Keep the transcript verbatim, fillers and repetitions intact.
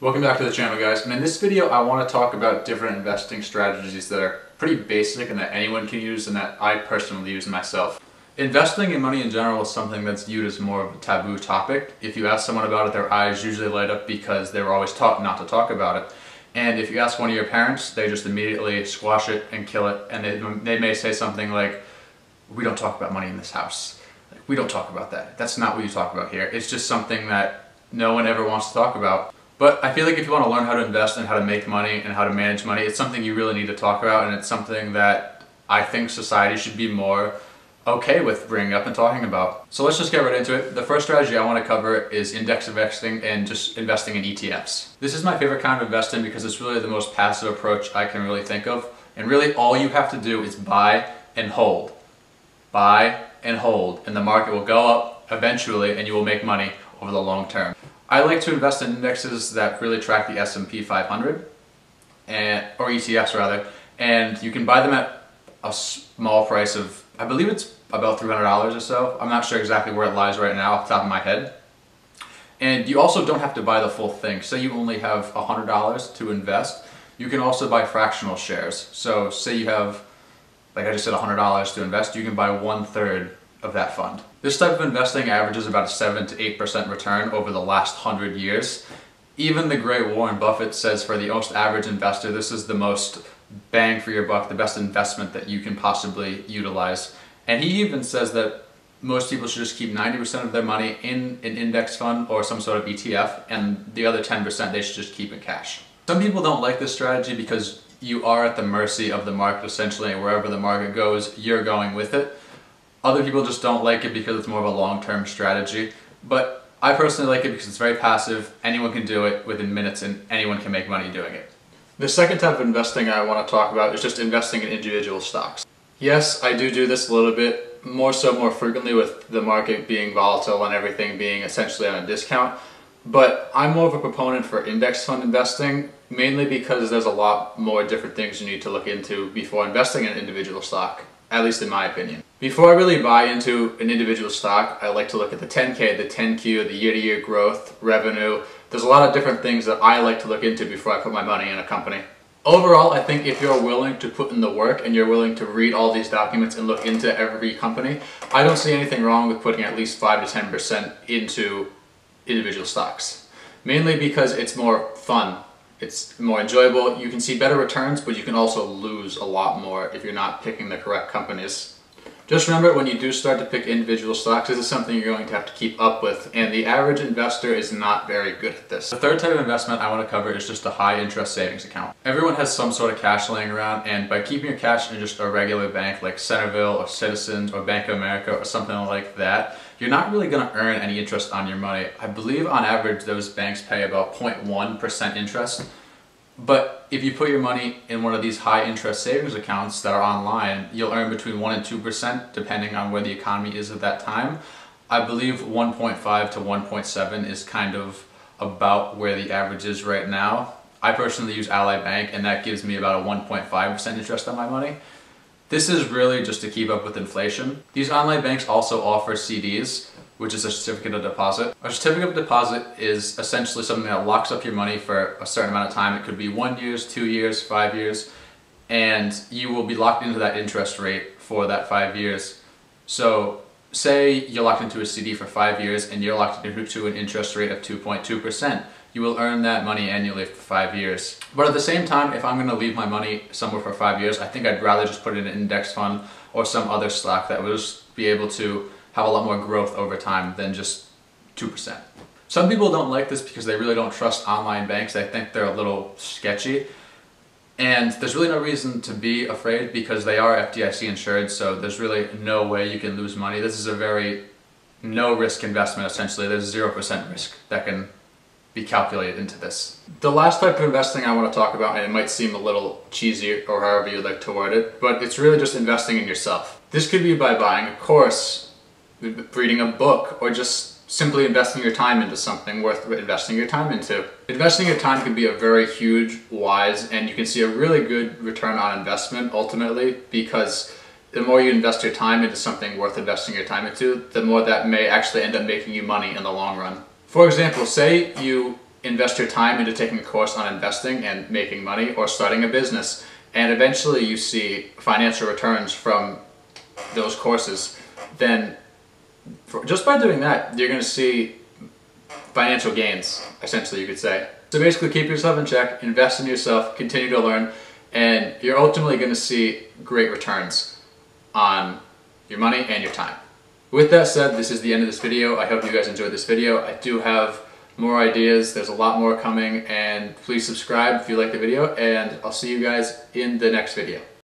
Welcome back to the channel, guys, and in this video I want to talk about different investing strategies that are pretty basic and that anyone can use and that I personally use myself. Investing in money in general is something that's viewed as more of a taboo topic. If you ask someone about it, their eyes usually light up because they were always taught not to talk about it. And if you ask one of your parents, they just immediately squash it and kill it, and they, they may say something like, "We don't talk about money in this house. Like, we don't talk about that. That's not what you talk about here." It's just something that no one ever wants to talk about. But I feel like if you want to learn how to invest and how to make money and how to manage money, it's something you really need to talk about, and it's something that I think society should be more okay with bringing up and talking about. So let's just get right into it. The first strategy I want to cover is index investing and just investing in E T Fs. This is my favorite kind of investing because it's really the most passive approach I can really think of. And really all you have to do is buy and hold. Buy and hold, and the market will go up eventually and you will make money over the long term. I like to invest in indexes that really track the S and P five hundred, and, or E T Fs rather, and you can buy them at a small price of, I believe it's about three hundred dollars or so. I'm not sure exactly where it lies right now off the top of my head. And you also don't have to buy the full thing. Say you only have one hundred dollars to invest, you can also buy fractional shares. So say you have, like I just said, one hundred dollars to invest, you can buy one third of that fund. This type of investing averages about a seven to eight percent return over the last hundred years. Even the great Warren Buffett says for the most average investor, this is the most bang for your buck, the best investment that you can possibly utilize. And he even says that most people should just keep ninety percent of their money in an index fund or some sort of E T F, and the other ten percent they should just keep in cash. Some people don't like this strategy because you are at the mercy of the market essentially, and wherever the market goes, you're going with it. Other people just don't like it because it's more of a long-term strategy, but I personally like it because it's very passive, anyone can do it within minutes, and anyone can make money doing it. The second type of investing I want to talk about is just investing in individual stocks. Yes, I do do this a little bit, more so more frequently with the market being volatile and everything being essentially on a discount, but I'm more of a proponent for index fund investing, mainly because there's a lot more different things you need to look into before investing in an individual stock, at least in my opinion. Before I really buy into an individual stock, I like to look at the ten K, the ten Q, the year-to-year growth, revenue. There's a lot of different things that I like to look into before I put my money in a company. Overall, I think if you're willing to put in the work and you're willing to read all these documents and look into every company, I don't see anything wrong with putting at least five to ten percent into individual stocks. Mainly because it's more fun. It's more enjoyable. You can see better returns, but you can also lose a lot more if you're not picking the correct companies. Just remember, when you do start to pick individual stocks, this is something you're going to have to keep up with, and the average investor is not very good at this. The third type of investment I want to cover is just a high interest savings account. Everyone has some sort of cash laying around, and by keeping your cash in just a regular bank like Centerville or Citizens or Bank of America or something like that, you're not really going to earn any interest on your money. I believe on average those banks pay about zero point one percent interest. But if you put your money in one of these high interest savings accounts that are online, you'll earn between one and two percent depending on where the economy is at that time. I believe one point five to one point seven is kind of about where the average is right now. I personally use Ally Bank, and that gives me about a one point five percent interest on my money. This is really just to keep up with inflation. These online banks also offer C Ds, which is a certificate of deposit. A certificate of deposit is essentially something that locks up your money for a certain amount of time. It could be one years, two years, five years, and you will be locked into that interest rate for that five years. So say you're locked into a C D for five years and you're locked into an interest rate of two point two percent. You will earn that money annually for five years. But at the same time, if I'm gonna leave my money somewhere for five years, I think I'd rather just put it in an index fund or some other stock that will just be able to have a lot more growth over time than just two percent. Some people don't like this because they really don't trust online banks. They think they're a little sketchy. And there's really no reason to be afraid because they are F D I C insured, so there's really no way you can lose money. This is a very no-risk investment, essentially. There's zero percent risk that can be calculated into this. The last type of investing I want to talk about, and it might seem a little cheesy or however you like to word it, but it's really just investing in yourself. This could be by buying a course, reading a book, or just simply investing your time into something worth investing your time into. Investing your time can be a very huge, wise, and you can see a really good return on investment ultimately, because the more you invest your time into something worth investing your time into, the more that may actually end up making you money in the long run. For example, say you invest your time into taking a course on investing and making money or starting a business, and eventually you see financial returns from those courses, then for, just by doing that, you're going to see financial gains, essentially, you could say. So basically, keep yourself in check, invest in yourself, continue to learn, and you're ultimately going to see great returns on your money and your time. With that said, this is the end of this video. I hope you guys enjoyed this video. I do have more ideas. There's a lot more coming, and please subscribe if you like the video, and I'll see you guys in the next video.